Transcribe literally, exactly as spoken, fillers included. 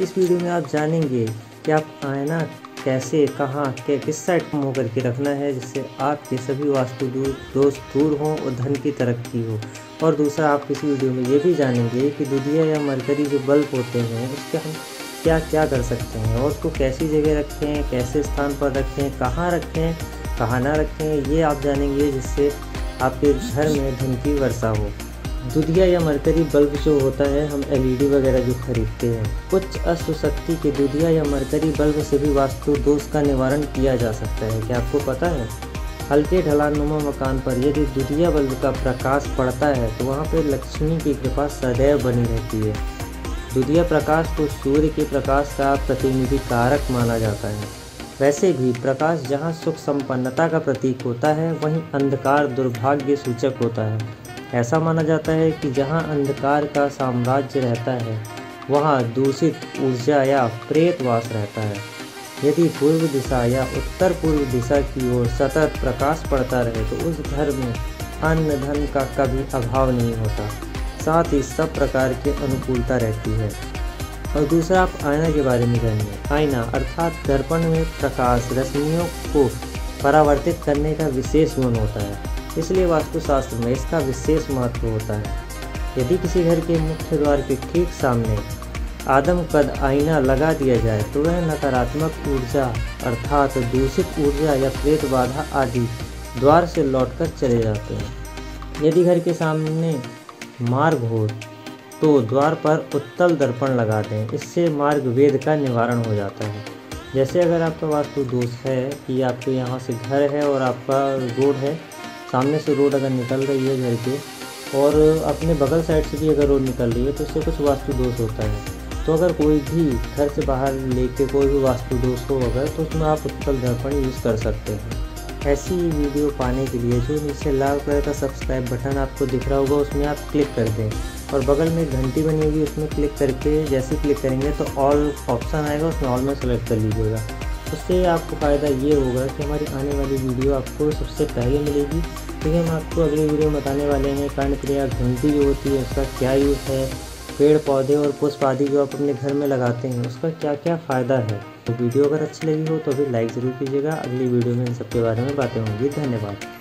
इस वीडियो में आप जानेंगे कि आप आयना कैसे कहाँ के किस साइड को मुँह करके रखना है जिससे आपके सभी वास्तु दोष दूर हों और धन की तरक्की हो। और दूसरा आप इस वीडियो में ये भी जानेंगे कि दुधिया या मरकरी जो बल्ब होते हैं उसके हम क्या क्या कर सकते हैं और उसको कैसी जगह रखें, कैसे स्थान पर रखें, कहाँ रखें, कहाँ ना रखें, ये आप जानेंगे जिससे आपके घर में धन की वर्षा हो। दुधिया या मरकरी बल्ब जो होता है हम एलईडी वगैरह जो खरीदते हैं, कुछ अष्ट शक्ति के दुधिया या मरकरी बल्ब से भी वास्तु दोष का निवारण किया जा सकता है। क्या आपको पता है हल्के ढलाननुमा मकान पर यदि दुधिया बल्ब का प्रकाश पड़ता है तो वहाँ पर लक्ष्मी की कृपा सदैव बनी रहती है। दुधिया प्रकाश को सूर्य के प्रकाश का प्रतिनिधि कारक माना जाता है। वैसे भी प्रकाश जहाँ सुख संपन्नता का प्रतीक होता है वहीं अंधकार दुर्भाग्य सूचक होता है। ऐसा माना जाता है कि जहाँ अंधकार का साम्राज्य रहता है वहाँ दूषित ऊर्जा या प्रेतवास रहता है। यदि पूर्व दिशा या उत्तर पूर्व दिशा की ओर सतत प्रकाश पड़ता रहे तो उस घर में अन्न धन का कभी अभाव नहीं होता, साथ ही सब प्रकार की अनुकूलता रहती है। और दूसरा आप आयना के बारे में जानिए। आयना अर्थात दर्पण में प्रकाश रश्मियों को परावर्तित करने का विशेष गुण होता है, इसलिए वास्तुशास्त्र में इसका विशेष महत्व होता है। यदि किसी घर के मुख्य द्वार के ठीक सामने आदमकद आईना लगा दिया जाए तो वह नकारात्मक ऊर्जा अर्थात दूषित ऊर्जा या प्रेत बाधा आदि द्वार से लौटकर चले जाते हैं। यदि घर के सामने मार्ग हो तो द्वार पर उत्तल दर्पण लगा दें, इससे मार्ग वेद का निवारण हो जाता है। जैसे अगर आपका वास्तु दोष है कि आपके यहाँ से घर है और आपका रोड है, सामने से रोड अगर निकल रही है घर के और अपने बगल साइड से भी अगर रोड निकल रही है तो उससे कुछ वास्तु दोष होता है। तो अगर कोई भी घर से बाहर लेके कोई भी वास्तु दोष हो अगर तो उसमें आप उत्तल दर्पण यूज़ कर सकते हैं। ऐसी वीडियो पाने के लिए जो नीचे लाल कलर का सब्सक्राइब बटन आपको दिख रहा होगा उसमें आप क्लिक कर दें और बगल में घंटी बनी होगी उसमें क्लिक करके जैसे क्लिक करेंगे तो ऑल ऑप्शन आएगा, उसमें ऑल में सेलेक्ट कर लीजिएगा। उससे आपको फ़ायदा ये होगा कि हमारी आने वाली वीडियो आपको सबसे पहले मिलेगी, क्योंकि हम आपको अगली वीडियो में बताने वाले हैं कर्ण क्रिया घंटी जो होती है उसका क्या यूज़ है, पेड़ पौधे और पुष्प आदि जो आप अपने घर में लगाते हैं उसका क्या क्या फ़ायदा है। तो वीडियो अगर अच्छी लगी हो तो भी लाइक ज़रूर कीजिएगा। अगली वीडियो में इन सब के बारे में बातें होंगी। धन्यवाद।